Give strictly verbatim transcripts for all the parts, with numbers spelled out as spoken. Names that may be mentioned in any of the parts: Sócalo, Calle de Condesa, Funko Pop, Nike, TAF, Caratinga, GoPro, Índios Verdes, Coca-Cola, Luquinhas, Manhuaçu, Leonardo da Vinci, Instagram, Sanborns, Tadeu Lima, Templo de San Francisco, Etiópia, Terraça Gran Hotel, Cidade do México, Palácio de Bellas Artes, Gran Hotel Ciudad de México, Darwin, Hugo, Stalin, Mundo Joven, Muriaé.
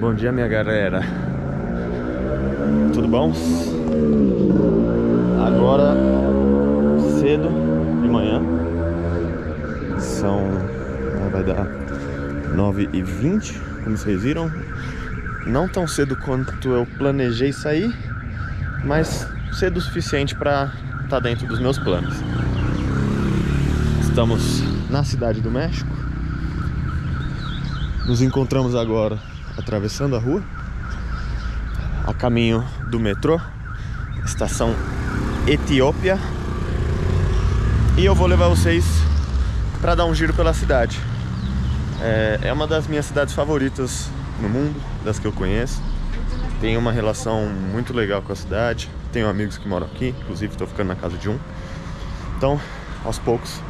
Bom dia, minha galera. Tudo bom? Agora, cedo de manhã. São... vai dar nove e vinte, como vocês viram. Não tão cedo quanto eu planejei sair, mas cedo o suficiente para estar dentro dos meus planos. Estamos na Cidade do México. Nos encontramos agora atravessando a rua, a caminho do metrô, estação Etiópia. E eu vou levar vocês para dar um giro pela cidade. É, é uma das minhas cidades favoritas no mundo, das que eu conheço. Tenho uma relação muito legal com a cidade. Tenho amigos que moram aqui, inclusive estou ficando na casa de um. Então, aos poucos,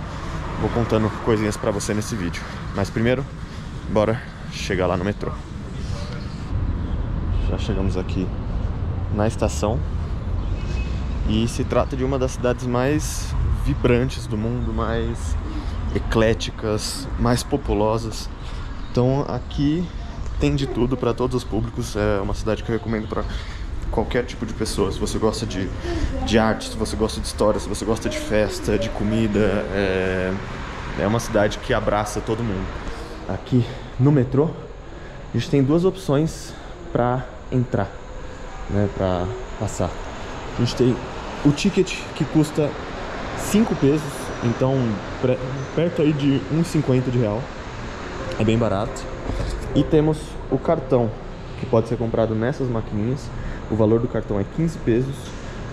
vou contando coisinhas para você nesse vídeo. Mas primeiro, bora chegar lá no metrô. Já chegamos aqui na estação. E se trata de uma das cidades mais vibrantes do mundo, mais ecléticas, mais populosas. Então aqui tem de tudo para todos os públicos. É uma cidade que eu recomendo para qualquer tipo de pessoa. Se você gosta de, de arte, se você gosta de história, se você gosta de festa, de comida, é, é uma cidade que abraça todo mundo. Aqui no metrô a gente tem duas opções para entrar, né, para passar. A gente tem o ticket que custa cinco pesos, então perto aí de um real e cinquenta de real, é bem barato. E temos o cartão, que pode ser comprado nessas maquininhas. O valor do cartão é quinze pesos,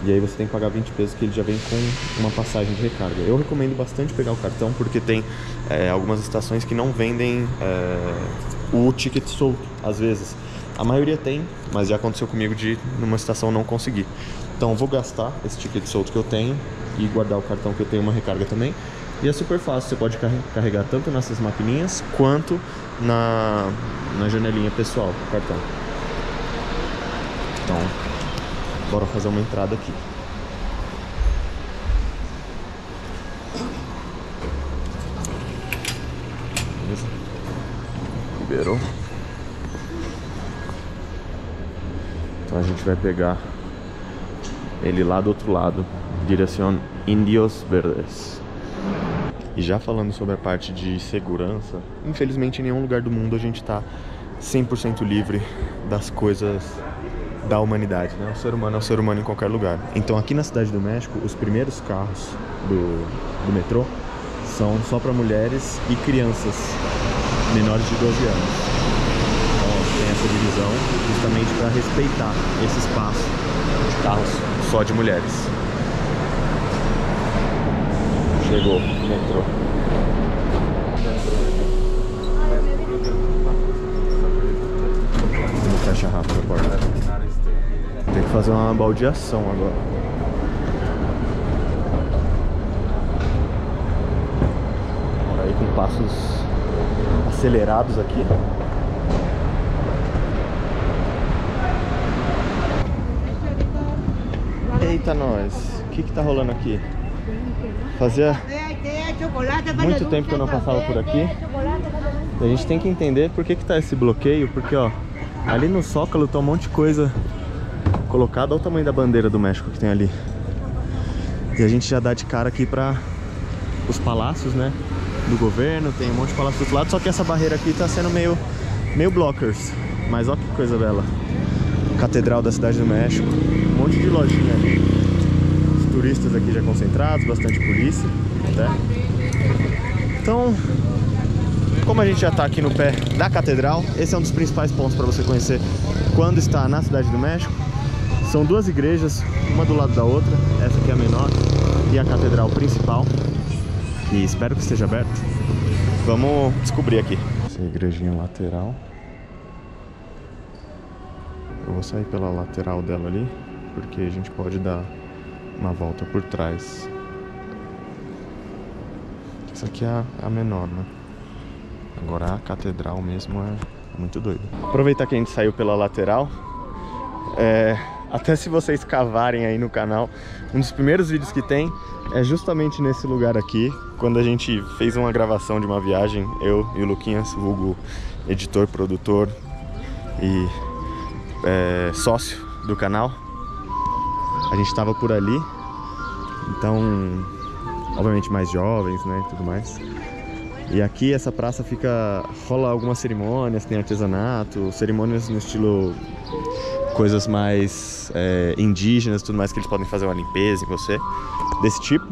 e aí você tem que pagar vinte pesos, que ele já vem com uma passagem de recarga. Eu recomendo bastante pegar o cartão, porque tem é, algumas estações que não vendem é, o ticket solto, às vezes. A maioria tem, mas já aconteceu comigo de numa estação não conseguir. Então eu vou gastar esse ticket solto que eu tenho e guardar o cartão, que eu tenho uma recarga também. E é super fácil, você pode carregar tanto nessas maquininhas quanto na, na janelinha pessoal do cartão. Então, bora fazer uma entrada aqui. Beleza? Liberou. Então a gente vai pegar ele lá do outro lado, direção Índios Verdes. E já falando sobre a parte de segurança, infelizmente em nenhum lugar do mundo a gente tá cem por cento livre das coisas da humanidade, né? O ser humano é um ser humano em qualquer lugar. Então aqui na Cidade do México, os primeiros carros do, do metrô são só para mulheres e crianças menores de doze anos. Tem essa divisão justamente para respeitar esse espaço de carros só de mulheres. Chegou o metrô. Vamos fechar rápido a porta. Tem que fazer uma baldeação agora. Bora aí com passos acelerados aqui. Eita, nós, o que que tá rolando aqui? Fazia muito tempo que eu não passava por aqui. E a gente tem que entender por que que tá esse bloqueio, porque ó, ali no Sócalo tá um monte de coisa colocada. Olha o tamanho da bandeira do México que tem ali. E a gente já dá de cara aqui pra os palácios, né, do governo. Tem um monte de palácio do outro lado, só que essa barreira aqui tá sendo meio, meio blockers. Mas olha que coisa bela. Catedral da Cidade do México. Um monte de lojinha ali. Os turistas aqui já concentrados, bastante polícia, né? Então, como a gente já está aqui no pé da catedral, esse é um dos principais pontos para você conhecer quando está na Cidade do México. São duas igrejas, uma do lado da outra. Essa aqui é a menor e a catedral principal, e espero que esteja aberto. Vamos descobrir aqui. Essa é a igrejinha lateral. Eu vou sair pela lateral dela ali, porque a gente pode dar uma volta por trás. Isso aqui é a menor, né? Agora a catedral mesmo é muito doida. Aproveitar que a gente saiu pela lateral, é, até se vocês cavarem aí no canal, um dos primeiros vídeos que tem é justamente nesse lugar aqui, quando a gente fez uma gravação de uma viagem, eu e o Luquinhas, o Hugo, editor, produtor, e é, sócio do canal. A gente estava por ali, então, obviamente mais jovens, né, e tudo mais. E aqui essa praça fica, rola algumas cerimônias, tem artesanato, cerimônias no estilo coisas mais é, indígenas, tudo mais, que eles podem fazer uma limpeza em você, desse tipo.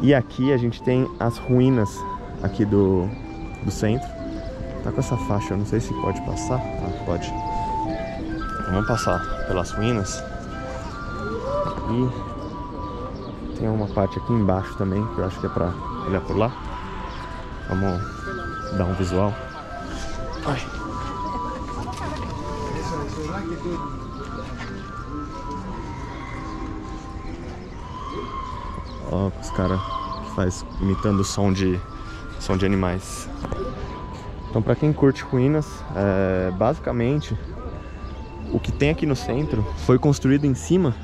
E aqui a gente tem as ruínas aqui do, do centro. Tá com essa faixa, eu não sei se pode passar. Ah, pode. Então, vamos passar pelas ruínas. E tem uma parte aqui embaixo também, que eu acho que é pra olhar por lá. Vamos dar um visual. Ai. Ó, os caras que faz imitando o som de, som de animais. Então, pra quem curte ruínas, é, basicamente o que tem aqui no centro foi construído em cima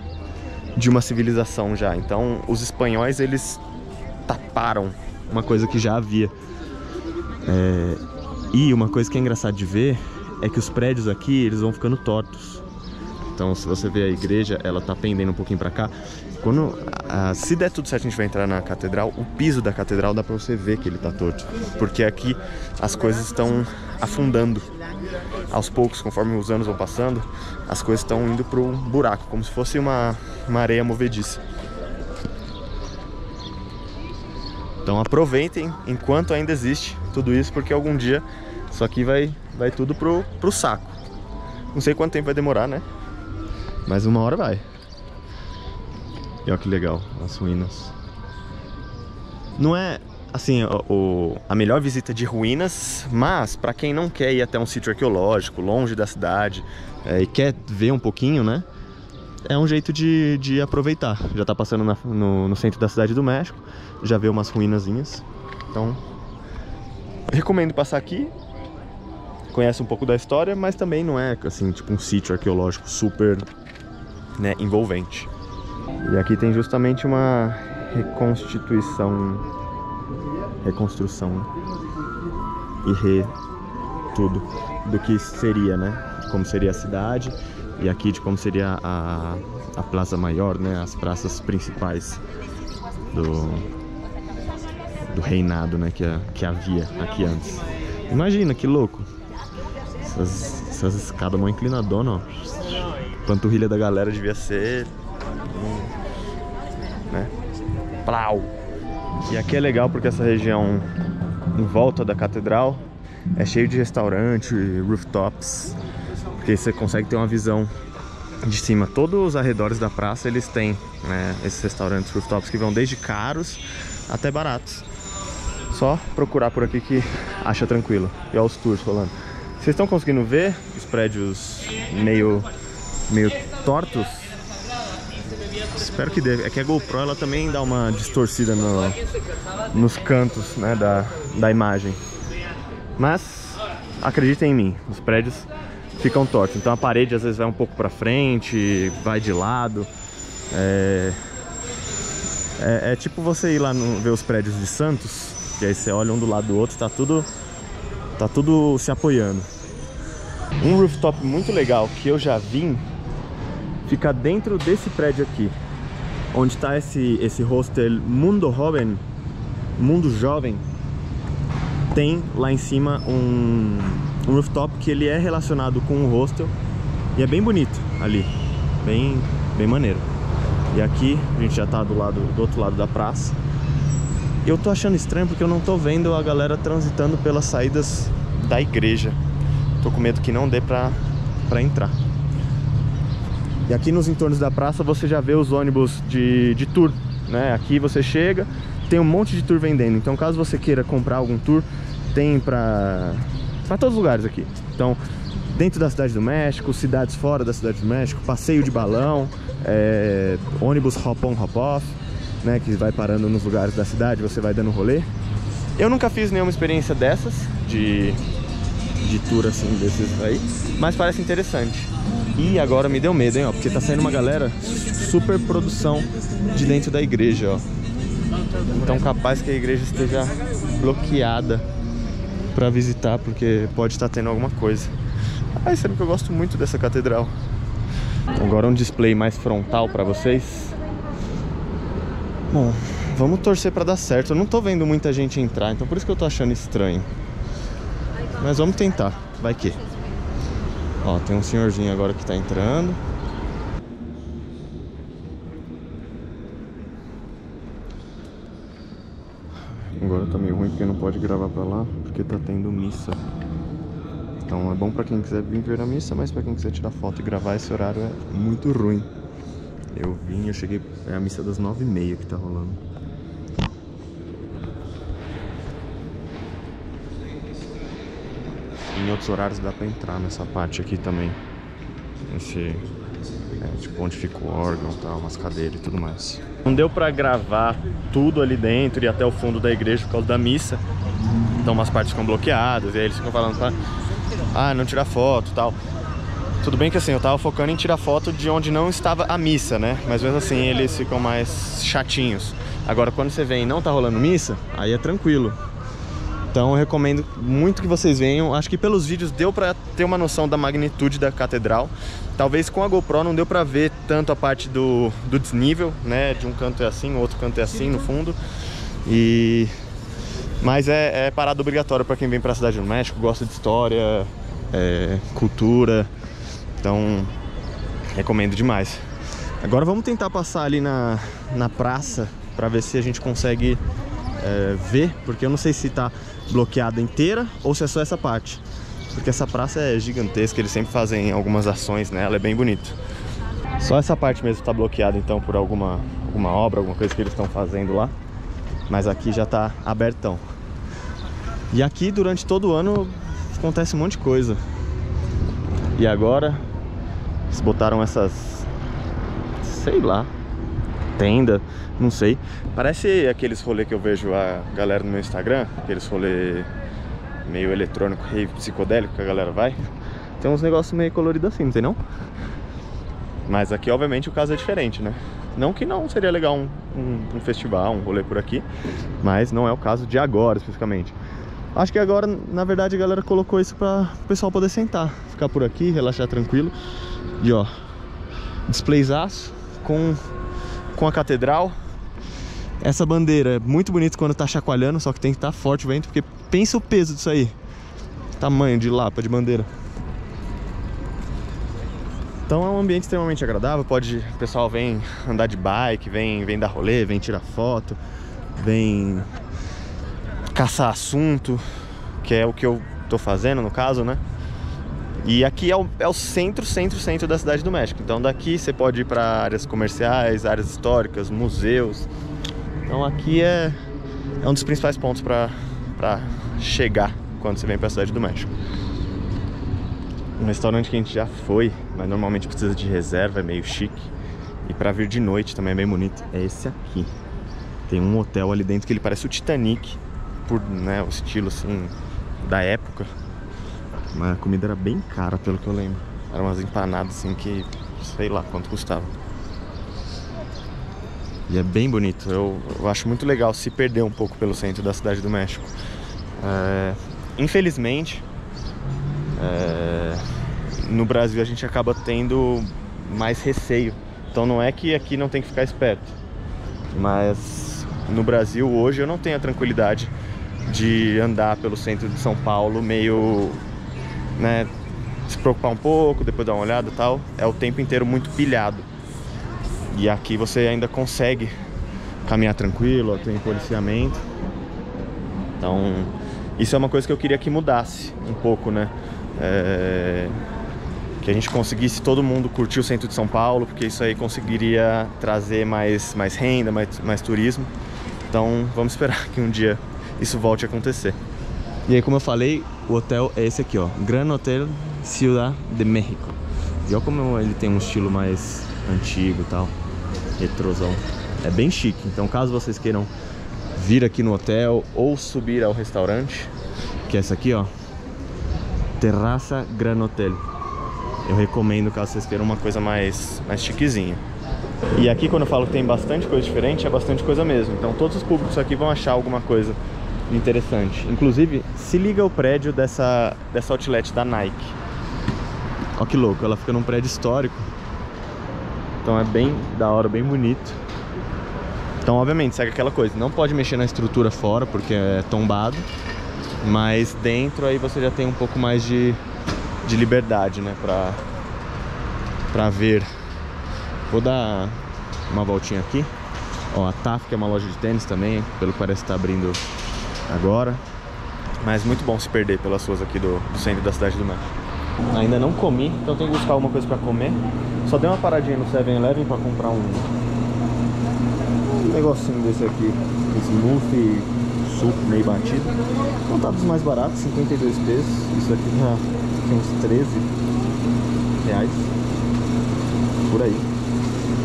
de uma civilização já. Então os espanhóis, eles taparam uma coisa que já havia. É, e uma coisa que é engraçado de ver é que os prédios aqui, eles vão ficando tortos. Então, se você ver a igreja, ela tá pendendo um pouquinho pra cá. Quando, a, a, se der tudo certo, a gente vai entrar na catedral. O piso da catedral dá pra você ver que ele tá torto, porque aqui as coisas estão afundando. Aos poucos, conforme os anos vão passando, as coisas estão indo pro buraco, como se fosse uma, uma areia movediça. Então aproveitem enquanto ainda existe tudo isso, porque algum dia isso aqui vai, vai tudo pro, pro saco. Não sei quanto tempo vai demorar, né? Mas uma hora vai. E olha que legal, as ruínas. Não é, assim, o, o, a melhor visita de ruínas, mas para quem não quer ir até um sítio arqueológico, longe da cidade, é, e quer ver um pouquinho, né? É um jeito de, de aproveitar. Já tá passando na, no, no centro da Cidade do México, já vê umas ruinazinhas. Então, recomendo passar aqui. Conhece um pouco da história, mas também não é, assim, tipo um sítio arqueológico super, né, envolvente. E aqui tem justamente uma reconstituição, reconstrução e re... tudo do que seria, né? De como seria a cidade. E aqui de como seria a, a Plaza Maior, né? As praças principais do, do reinado, né? Que, que havia aqui antes. Imagina, que louco! Essas, essas escadas mó inclinadona, ó. Panturrilha da galera devia ser... né? Plau! E aqui é legal porque essa região em volta da catedral é cheio de restaurante, rooftops... Porque você consegue ter uma visão de cima. Todos os arredores da praça, eles têm, né, esses restaurantes rooftops que vão desde caros até baratos. Só procurar por aqui que acha tranquilo. E olha os tours rolando. Vocês estão conseguindo ver os prédios meio, meio tortos? Espero que dê. É que a GoPro, ela também dá uma distorcida no, nos cantos, né, da, da imagem. Mas acreditem em mim, os prédios ficam tortos, então a parede às vezes vai um pouco pra frente, vai de lado. É, é, é tipo você ir lá no, ver os prédios de Santos, que aí você olha um do lado do outro, tá tudo, tá tudo se apoiando. Um rooftop muito legal que eu já vim fica dentro desse prédio aqui, onde tá esse, esse hostel Mundo Joven. Mundo Joven tem lá em cima um... um rooftop que ele é relacionado com o hostel e é bem bonito ali, bem, bem maneiro. E aqui a gente já tá do, lado, do outro lado da praça. Eu tô achando estranho porque eu não tô vendo a galera transitando pelas saídas da igreja. Tô com medo que não dê pra, pra entrar. E aqui nos entornos da praça você já vê os ônibus de, de tour, né? Aqui você chega, tem um monte de tour vendendo. Então caso você queira comprar algum tour, tem pra... para todos os lugares aqui. Então, dentro da Cidade do México, cidades fora da Cidade do México, passeio de balão, é, ônibus hop-on, hop-off, né, que vai parando nos lugares da cidade, você vai dando rolê. Eu nunca fiz nenhuma experiência dessas, de, de tour assim, desses aí, mas parece interessante. E agora me deu medo, hein, ó, porque tá saindo uma galera super produção de dentro da igreja, ó. Então, capaz que a igreja esteja bloqueada para visitar, porque pode estar tendo alguma coisa. Ai, sabe que eu gosto muito dessa catedral. Agora um display mais frontal pra vocês. Bom, vamos torcer pra dar certo. Eu não tô vendo muita gente entrar, então por isso que eu tô achando estranho. Mas vamos tentar, vai que. Ó, tem um senhorzinho agora que tá entrando. Agora tá meio ruim porque não pode gravar pra lá, porque tá tendo missa. Então é bom pra quem quiser vir ver a missa, mas pra quem quiser tirar foto e gravar esse horário é muito ruim. Eu vim, eu cheguei... É a missa das nove e meia que tá rolando. Em outros horários dá pra entrar nessa parte aqui também. Esse... É, tipo, onde fica o órgão, tá, umas cadeiras e tudo mais. Não deu pra gravar tudo ali dentro e até o fundo da igreja por causa da missa. Então umas partes ficam bloqueadas e aí eles ficam falando pra... Ah, não tirar foto e tal. Tudo bem que assim, eu tava focando em tirar foto de onde não estava a missa, né? Mas mesmo assim eles ficam mais chatinhos. Agora quando você vem e não tá rolando missa, aí é tranquilo. Então eu recomendo muito que vocês venham. Acho que pelos vídeos deu pra ter uma noção da magnitude da catedral. Talvez com a GoPro não deu pra ver tanto a parte do, do desnível, né? De um canto é assim, o outro canto é assim no fundo. E... Mas é, é parada obrigatória pra quem vem pra Cidade do México, gosta de história, é, cultura. Então, recomendo demais. Agora vamos tentar passar ali na, na praça pra ver se a gente consegue é, ver. Porque eu não sei se tá bloqueada inteira ou se é só essa parte. Porque essa praça é gigantesca, eles sempre fazem algumas ações, né? Ela é bem bonita. Só essa parte mesmo tá bloqueada então por alguma, alguma obra, alguma coisa que eles estão fazendo lá. Mas aqui já tá abertão. E aqui durante todo o ano acontece um monte de coisa. E agora eles botaram essas, sei lá, tenda, não sei. Parece aqueles rolê que eu vejo a galera no meu Instagram, aqueles rolê meio eletrônico, rave psicodélico que a galera vai. Tem uns negócios meio coloridos assim, não tem não? Mas aqui obviamente o caso é diferente, né? Não que não seria legal um, um, um festival, um rolê por aqui, mas não é o caso de agora, especificamente. Acho que agora, na verdade, a galera colocou isso para o pessoal poder sentar, ficar por aqui, relaxar tranquilo. E ó, displayzaço com, com a catedral. Essa bandeira é muito bonita quando tá chacoalhando, só que tem que estar forte o vento, porque pensa o peso disso aí. Tamanho de lapa de bandeira. Então é um ambiente extremamente agradável, pode, o pessoal vem andar de bike, vem, vem dar rolê, vem tirar foto, vem caçar assunto, que é o que eu tô fazendo no caso, né? E aqui é o, é o centro, centro, centro da Cidade do México. Então daqui você pode ir para áreas comerciais, áreas históricas, museus. Então aqui é, é um dos principais pontos para chegar quando você vem para a Cidade do México. Um restaurante que a gente já foi, mas normalmente precisa de reserva, é meio chique. E pra vir de noite também é bem bonito. É esse aqui. Tem um hotel ali dentro que ele parece o Titanic, por, né, o estilo assim, da época. Mas a comida era bem cara, pelo que eu lembro. Eram umas empanadas assim que, sei lá quanto custava. E é bem bonito. Eu, eu acho muito legal se perder um pouco pelo centro da Cidade do México. É, infelizmente... É... No Brasil a gente acaba tendo mais receio. Então não é que aqui não tem que ficar esperto, mas no Brasil hoje eu não tenho a tranquilidade de andar pelo centro de São Paulo meio, né, se preocupar um pouco, depois dar uma olhada e tal. É o tempo inteiro muito pilhado. E aqui você ainda consegue caminhar tranquilo, tem policiamento. Então isso é uma coisa que eu queria que mudasse um pouco, né? É... Que a gente conseguisse todo mundo curtir o centro de São Paulo, porque isso aí conseguiria trazer mais, mais renda, mais, mais turismo. Então vamos esperar que um dia isso volte a acontecer. E aí, como eu falei, o hotel é esse aqui, ó, Gran Hotel Ciudad de México. E olha como ele tem um estilo mais antigo e tal, retrosão. É bem chique, então caso vocês queiram vir aqui no hotel ou subir ao restaurante, que é essa aqui, ó, Terraça Gran Hotel. Eu recomendo caso vocês queiram uma coisa mais, mais chiquezinha. E aqui, quando eu falo que tem bastante coisa diferente, é bastante coisa mesmo. Então todos os públicos aqui vão achar alguma coisa interessante. Inclusive, se liga o prédio dessa, dessa outlet da Nike. Olha que louco, ela fica num prédio histórico. Então é bem da hora, bem bonito. Então obviamente segue aquela coisa, não pode mexer na estrutura fora porque é tombado, mas dentro aí você já tem um pouco mais de, de liberdade, né, pra, pra ver. Vou dar uma voltinha aqui. Ó, a T A F, que é uma loja de tênis também, pelo que parece que tá abrindo agora. Mas muito bom se perder pelas ruas aqui do, do centro da Cidade do México. Ainda não comi, então tenho que buscar alguma coisa pra comer. Só dei uma paradinha no seven eleven pra comprar um, um negocinho desse aqui, smoothie, suco meio batido. Então tá dos mais baratos, cinquenta e dois pesos. Isso aqui já tem uns treze reais, por aí.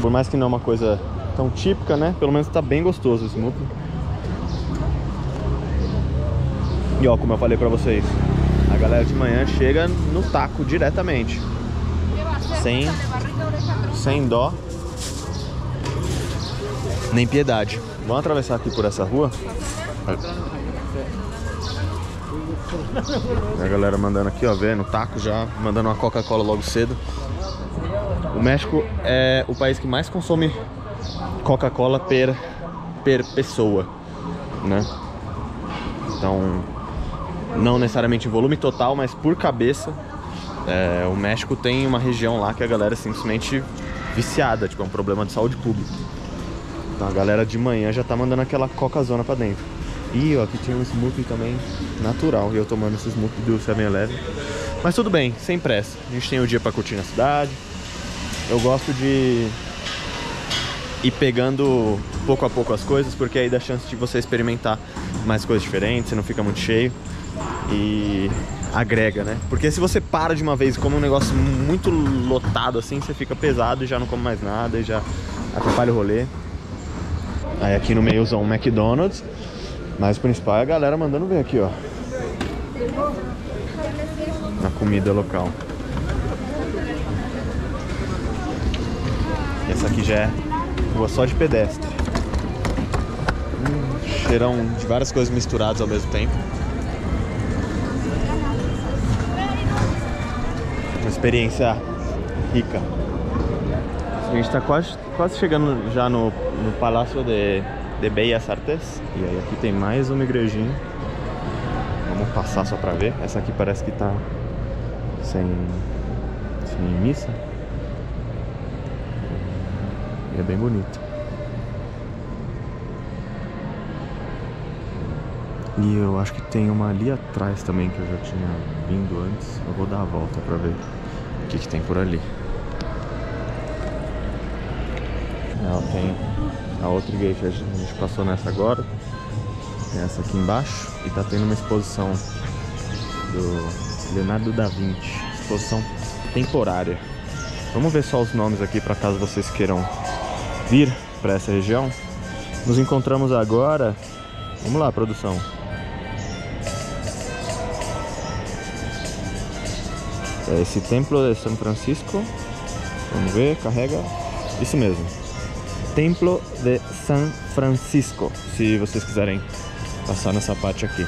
Por mais que não é uma coisa tão típica, né? Pelo menos tá bem gostoso o smoothie. E ó, como eu falei pra vocês, a galera de manhã chega no taco diretamente, Sem, sem dó nem piedade. Vamos atravessar aqui por essa rua. A galera mandando aqui, ó, vendo o taco já, mandando uma Coca-Cola logo cedo. O México é o país que mais consome Coca-Cola per, per pessoa, né? Então, não necessariamente em volume total, mas por cabeça, é, o México tem uma região lá que a galera é simplesmente viciada, tipo, é um problema de saúde pública. Então a galera de manhã já tá mandando aquela coca-zona pra dentro. Ih, ó, aqui tinha um smoothie também natural, e eu tomando esse smoothie do seven eleven. Mas tudo bem, sem pressa, a gente tem o dia pra curtir na cidade. Eu gosto de ir pegando pouco a pouco as coisas, porque aí dá chance de você experimentar mais coisas diferentes, você não fica muito cheio e agrega, né? Porque se você para de uma vez e come um negócio muito lotado assim, você fica pesado e já não come mais nada e já atrapalha o rolê. Aí aqui no meio usam um McDonald's, mas o principal é a galera mandando ver aqui, ó, na comida local. Essa aqui já é rua só de pedestre. Hum, cheirão de várias coisas misturadas ao mesmo tempo. Uma experiência rica. A gente tá quase, quase chegando já no, no Palácio de, de Bellas Artes. E aí aqui tem mais uma igrejinha. Vamos passar só pra ver. Essa aqui parece que tá sem, sem missa. É bem bonito. E eu acho que tem uma ali atrás também que eu já tinha vindo antes. Eu vou dar a volta pra ver o que que tem por ali. Ela tem a outra igreja, a gente passou nessa agora. Tem essa aqui embaixo. E tá tendo uma exposição do Leonardo da Vinci. Exposição temporária. Vamos ver só os nomes aqui pra caso vocês queiram vir para essa região. Nos encontramos agora. Vamos lá, produção. Esse Templo de San Francisco. Vamos ver, carrega. Isso mesmo. Templo de San Francisco. Se vocês quiserem passar nessa parte aqui.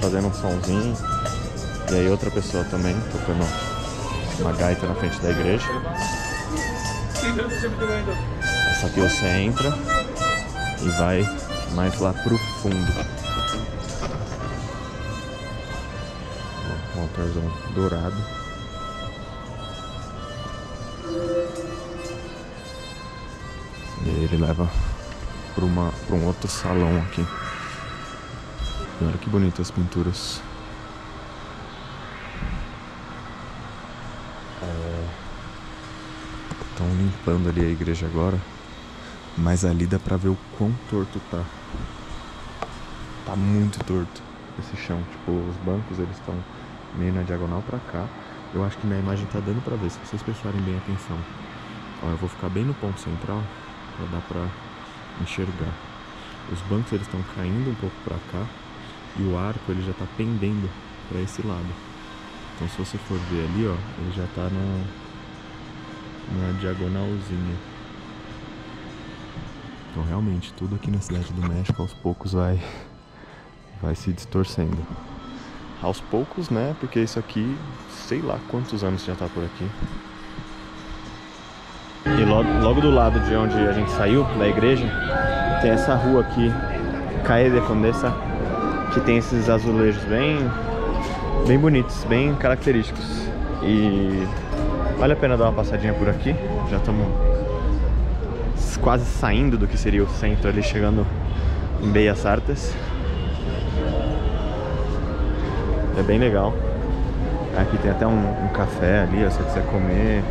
Fazendo um somzinho. E aí outra pessoa também tocando uma gaita na frente da igreja. Essa aqui você entra e vai mais lá pro fundo. Um altarzão dourado. E aí ele leva pra, uma, pra um outro salão aqui. Olha que bonito as pinturas. Estão limpando ali a igreja agora, mas ali dá pra ver o quão torto tá. Tá muito torto esse chão, tipo, os bancos eles estão meio na diagonal pra cá. Eu acho que minha imagem tá dando pra ver, se vocês prestarem bem atenção. Ó, eu vou ficar bem no ponto central, pra dar pra enxergar. Os bancos eles estão caindo um pouco pra cá, e o arco ele já tá pendendo pra esse lado. Então se você for ver ali, ó, ele já tá no... uma diagonalzinha. Então realmente tudo aqui na Cidade do México aos poucos vai vai se distorcendo. aos poucos, né? Porque isso aqui, sei lá quantos anos já tá por aqui. E logo, logo do lado de onde a gente saiu, da igreja, tem essa rua aqui, Calle de Condesa, que tem esses azulejos bem, bem bonitos, bem característicos. E vale a pena dar uma passadinha por aqui. Já estamos quase saindo do que seria o centro ali, chegando em Bellas Artes. É bem legal. Aqui tem até um, um café ali, ó, se você quiser comer.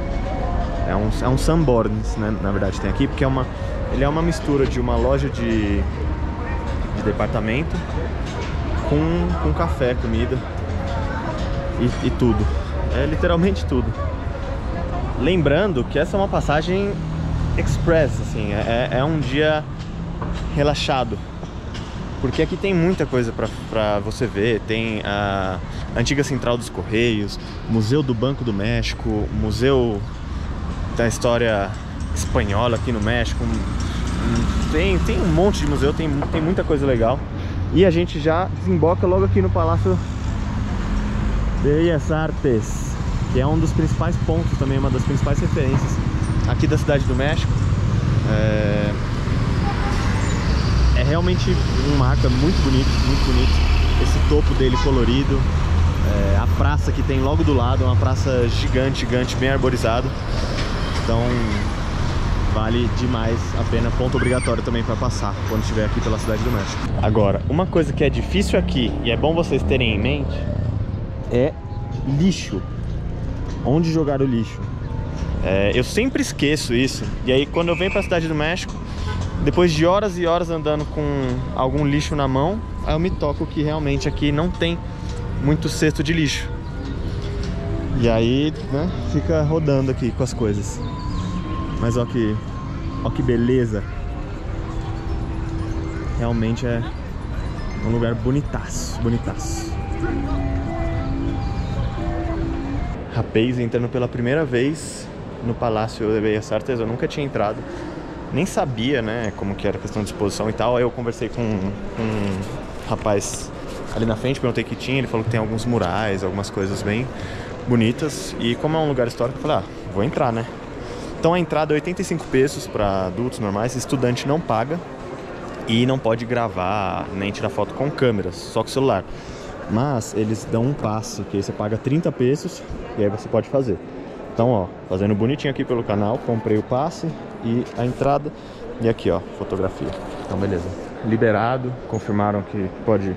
É um, é um Sanborns, né, na verdade, tem aqui, porque é uma, ele é uma mistura de uma loja de, de departamento com, com café, comida e, e tudo. É literalmente tudo. Lembrando que essa é uma passagem express, assim, é, é um dia relaxado. Porque aqui tem muita coisa pra, pra você ver, tem a antiga Central dos Correios, Museu do Banco do México, Museu da História Espanhola aqui no México, tem, tem um monte de museu, tem, tem muita coisa legal. E a gente já desemboca logo aqui no Palácio de Bellas Artes, que é um dos principais pontos também, uma das principais referências aqui da Cidade do México. É... É realmente um marco muito bonito, muito bonito. Esse topo dele colorido, é, a praça que tem logo do lado, é uma praça gigante, gigante, bem arborizada. Então vale demais a pena, ponto obrigatório também para passar quando estiver aqui pela Cidade do México. Agora, uma coisa que é difícil aqui e é bom vocês terem em mente é lixo. Onde jogar o lixo? É, eu sempre esqueço isso. E aí quando eu venho para a Cidade do México, depois de horas e horas andando com algum lixo na mão, aí eu me toco que realmente aqui não tem muito cesto de lixo. E aí, né, fica rodando aqui com as coisas. Mas ó que, ó que beleza. Realmente é um lugar bonitaço, bonitaço. Rapaz, entrando pela primeira vez no Palácio de Bellas Artes, eu nunca tinha entrado. Nem sabia, né, como que era a questão de exposição e tal. Aí eu conversei com, com um rapaz ali na frente, perguntei o que tinha, ele falou que tem alguns murais, algumas coisas bem bonitas. E como é um lugar histórico, eu falei, ah, vou entrar, né? Então a entrada é oitenta e cinco pesos para adultos normais, estudante não paga. E não pode gravar, nem tirar foto com câmeras, só com o celular. Mas eles dão um passe, que aí você paga trinta pesos e aí você pode fazer. Então, ó, fazendo bonitinho aqui pelo canal, comprei o passe e a entrada. E aqui, ó, fotografia. Então, beleza. Liberado, confirmaram que pode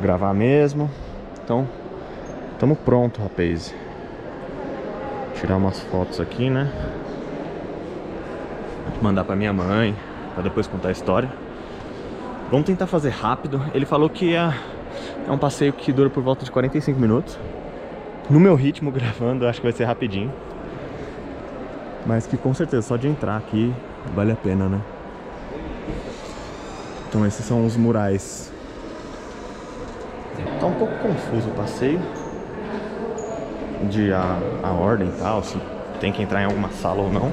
gravar mesmo. Então, tamo pronto, rapaz. Tirar umas fotos aqui, né? Mandar pra minha mãe, pra depois contar a história. Vamos tentar fazer rápido. Ele falou que é, é um passeio que dura por volta de quarenta e cinco minutos. No meu ritmo gravando, acho que vai ser rapidinho. Mas que com certeza, só de entrar aqui, vale a pena, né? Então esses são os murais. Tá um pouco confuso o passeio. De a, a ordem e tal, se tem que entrar em alguma sala ou não.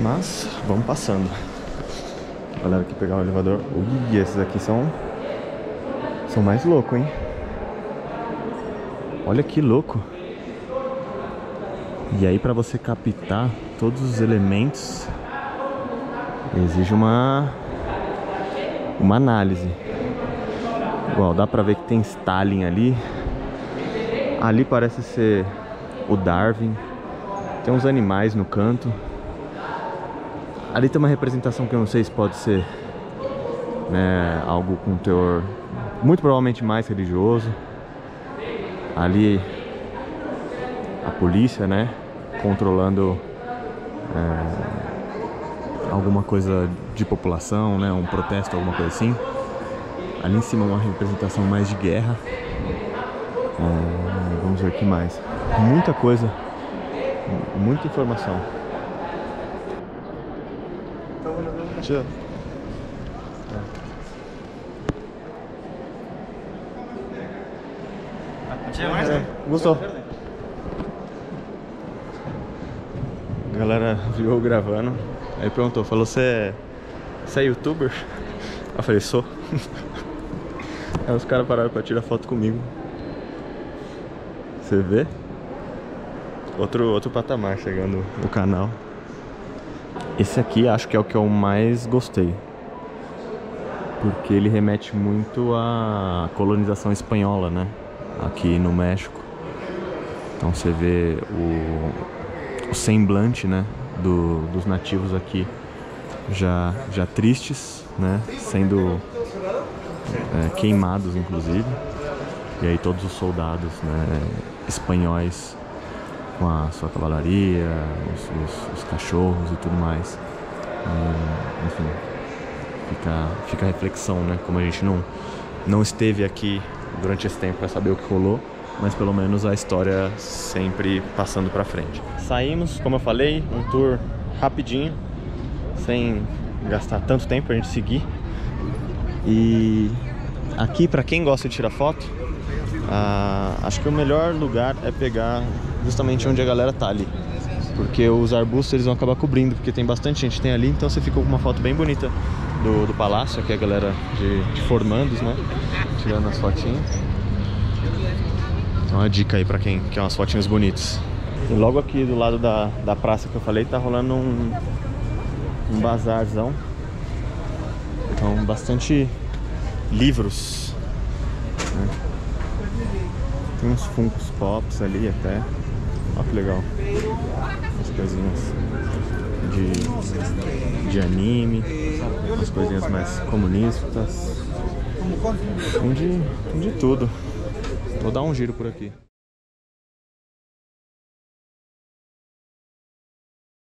Mas vamos passando. Galera, aqui pegar o elevador. Ui, esses aqui são, são mais loucos, hein? Olha que louco. E aí, para você captar todos os elementos, exige uma uma análise. Igual, dá para ver que tem Stalin ali. Ali parece ser o Darwin. Tem uns animais no canto. Ali tem uma representação que eu não sei se pode ser, né, algo com teor muito provavelmente mais religioso. Ali a polícia, né, controlando é, alguma coisa de população, né, um protesto, alguma coisa assim. Ali em cima uma representação mais de guerra. É, vamos ver o que mais. Muita coisa, muita informação. Tchau. É, gostou? A galera viu gravando, aí perguntou, falou, você é, é youtuber? Eu falei, sou. Aí os caras pararam pra tirar foto comigo. Você vê? Outro, outro patamar chegando no canal. Esse aqui acho que é o que eu mais gostei, porque ele remete muito à colonização espanhola, né? Aqui no México. Então você vê o, o semblante, né? Do, dos nativos aqui já, já tristes, né? Sendo é, queimados, inclusive. E aí todos os soldados, né? Espanhóis, com a sua cavalaria, os, os, os cachorros e tudo mais. E, enfim, fica, fica a reflexão, né? Como a gente não, não esteve aqui durante esse tempo para saber o que rolou, mas pelo menos a história sempre passando para frente. Saímos, como eu falei, um tour rapidinho, sem gastar tanto tempo pra gente seguir. E aqui, para quem gosta de tirar foto, ah, acho que o melhor lugar é pegar justamente onde a galera tá ali, porque os arbustos eles vão acabar cobrindo, porque tem bastante gente tem ali, então você ficou com uma foto bem bonita do, do palácio. Aqui a galera de, de formandos, né, tirando as fotinhas. Então é uma dica aí pra quem quer umas fotinhas bonitas. E logo aqui do lado da, da praça que eu falei tá rolando um, um bazarzão, então bastante livros, né? Tem uns Funkos Pops ali até. Olha que legal. As coisinhas de, de anime, as coisinhas mais comunistas. Tem de, tem de tudo. Vou dar um giro por aqui.